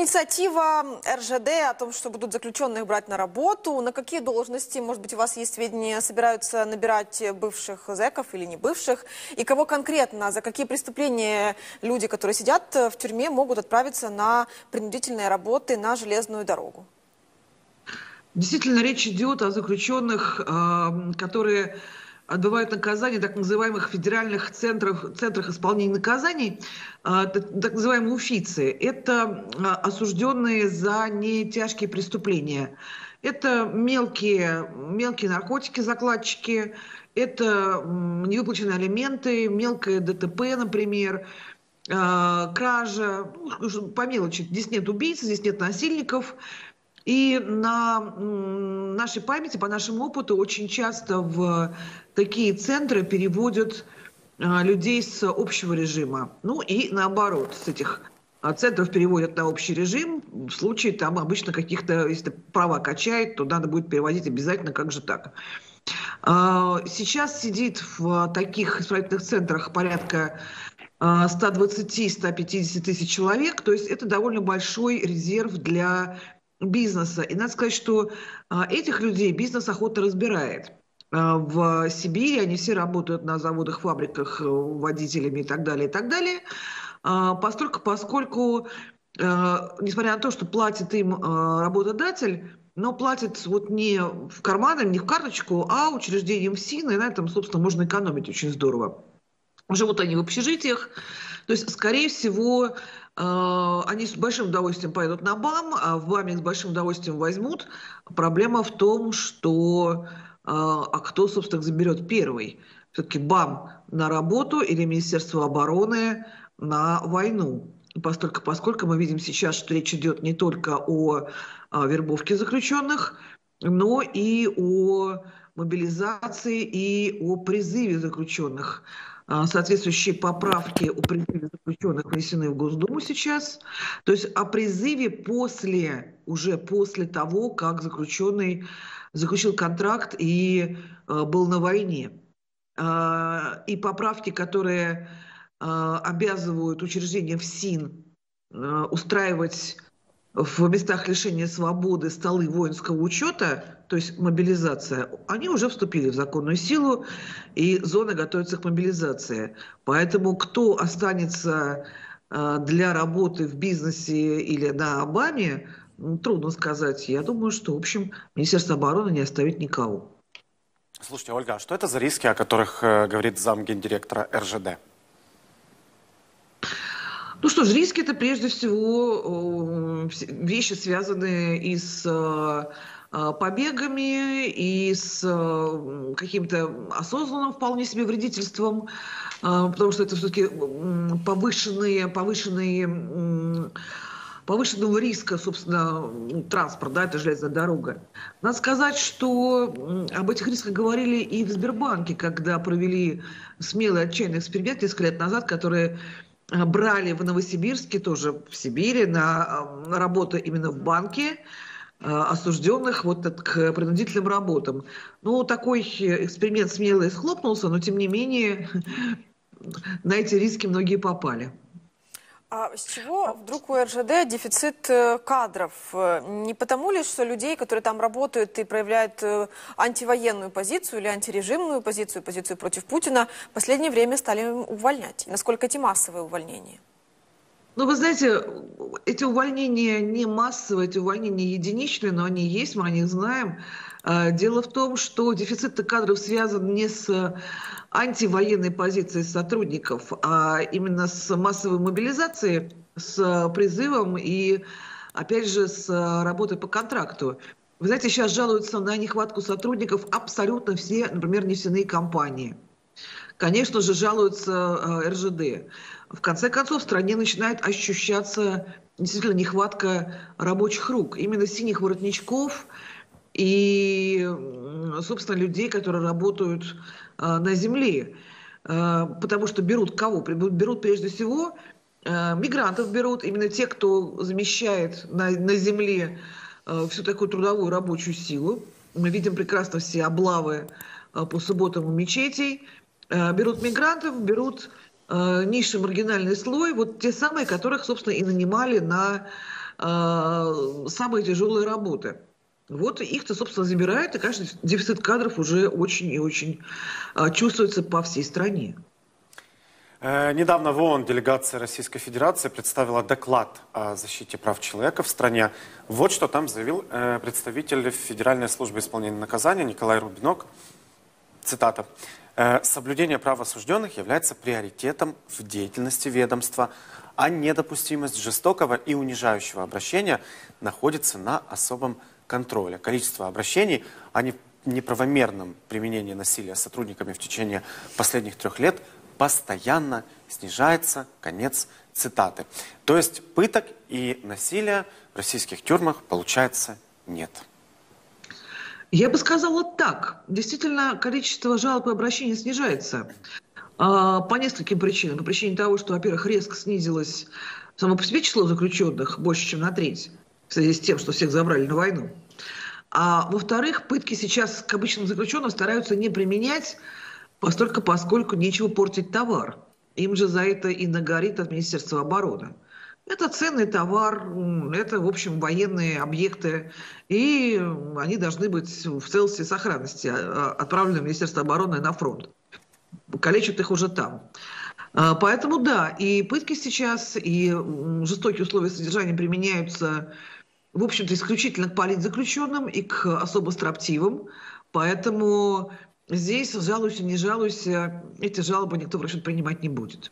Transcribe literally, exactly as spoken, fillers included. инициатива эр же дэ о том, что будут заключенных брать на работу. На какие должности, может быть, у вас есть сведения, собираются набирать бывших зэков или не бывших? И кого конкретно, за какие преступления люди, которые сидят в тюрьме, могут отправиться на принудительные работы на железную дорогу? Действительно, речь идет о заключенных, которые отбывают наказание так называемых федеральных центров, центрах исполнения наказаний, так называемые уфицы. Это осужденные за нетяжкие преступления. Это мелкие, мелкие наркотики, закладчики, это невыплаченные алименты, мелкое дэ тэ пэ, например, кража, по мелочи. Здесь нет убийц, здесь нет насильников. И на нашей памяти, по нашему опыту, очень часто в такие центры переводят людей с общего режима. Ну и наоборот, с этих центров переводят на общий режим. В случае там обычно каких-то, если права качает, то надо будет переводить обязательно, как же так. Сейчас сидит в таких исправительных центрах порядка ста двадцати — ста пятидесяти тысяч человек. То есть это довольно большой резерв для бизнеса. И надо сказать, что этих людей бизнес охотно разбирает. В Сибири они все работают на заводах, фабриках, водителями и так далее, и так далее. Поскольку, поскольку несмотря на то, что платит им работодатель, но платит вот не в карман, не в карточку, а учреждением ФСИН, и на этом, собственно, можно экономить очень здорово. Живут они в общежитиях, то есть, скорее всего, они с большим удовольствием поедут на БАМ, а в БАМе с большим удовольствием возьмут. Проблема в том, что а кто, собственно, заберет первый? Все-таки БАМ на работу или Министерство обороны на войну? Поскольку, поскольку мы видим сейчас, что речь идет не только о вербовке заключенных, но и о мобилизации и о призыве заключенных. Соответствующие поправки о призыве заключенных внесены в Госдуму сейчас. То есть о призыве после, уже после того, как заключенный заключил контракт и э, был на войне. Э, и поправки, которые э, обязывают учреждение ФСИН э, устраивать в местах лишения свободы столы воинского учета, то есть мобилизация, они уже вступили в законную силу, и зона готовится к мобилизации. Поэтому кто останется для работы в бизнесе или на БАМе, трудно сказать. Я думаю, что, в общем, Министерство обороны не оставит никого. Слушайте, Ольга, а что это за риски, о которых говорит замгендиректора эр же дэ? Ну что ж, риски – это прежде всего вещи, связанные и с побегами, и с каким-то осознанным вполне себе вредительством, потому что это все-таки повышенные, повышенные, повышенного риска, собственно, транспорт, да, это железная дорога. Надо сказать, что об этих рисках говорили и в Сбербанке, когда провели смелый отчаянный эксперимент несколько лет назад, который брали в Новосибирске, тоже в Сибири, на работу именно в банке осужденных вот к принудительным работам. Ну, такой эксперимент смело и схлопнулся, но, тем не менее, на эти риски многие попали. А с чего вдруг у эр же дэ дефицит кадров? Не потому ли, что людей, которые там работают и проявляют антивоенную позицию или антирежимную позицию, позицию против Путина, в последнее время стали увольнять? Насколько эти массовые увольнения? Ну, вы знаете, эти увольнения не массовые, эти увольнения единичные, но они есть, мы о них знаем. Дело в том, что дефицит кадров связан не с антивоенной позицией сотрудников, а именно с массовой мобилизацией, с призывом и, опять же, с работой по контракту. Вы знаете, сейчас жалуются на нехватку сотрудников абсолютно все, например, нефтяные компании. Конечно же, жалуются эр же дэ. В конце концов, в стране начинает ощущаться действительно нехватка рабочих рук. Именно синих воротничков и, собственно, людей, которые работают на земле. Потому что берут кого? Берут прежде всего мигрантов, берут именно те, кто замещает на, на земле всю такую трудовую рабочую силу. Мы видим прекрасно все облавы по субботам у мечетей. Берут мигрантов, берут низший маргинальный слой, вот те самые, которых, собственно, и нанимали на самые тяжелые работы. Вот их-то, собственно, забирают, и, конечно, дефицит кадров уже очень и очень чувствуется по всей стране. Недавно в ООН делегация Российской Федерации представила доклад о защите прав человека в стране. Вот что там заявил представитель Федеральной службы исполнения наказания Николай Рубинок. Цитата. «Соблюдение прав осужденных является приоритетом в деятельности ведомства, а недопустимость жестокого и унижающего обращения находится на особом контроле. Количество обращений о неправомерном применении насилия сотрудниками в течение последних трех лет – постоянно снижается». Конец цитаты. То есть пыток и насилия в российских тюрьмах, получается, нет. Я бы сказала так. Действительно, количество жалоб и обращений снижается. По нескольким причинам. По причине того, что, во-первых, резко снизилось само по себе число заключенных больше, чем на треть, в связи с тем, что всех забрали на войну. А во-вторых, пытки сейчас к обычным заключенным стараются не применять, Постолько, поскольку нечего портить товар. Им же за это и нагорит от Министерства обороны. Это ценный товар, это, в общем, военные объекты. И они должны быть в целости и сохранности отправлены в Министерство обороны на фронт. Калечат их уже там. Поэтому, да, и пытки сейчас, и жестокие условия содержания применяются, в общем-то, исключительно к политзаключенным и к особо строптивым. Поэтому здесь, жалуйся, не жалуйся, эти жалобы никто в расчет принимать не будет.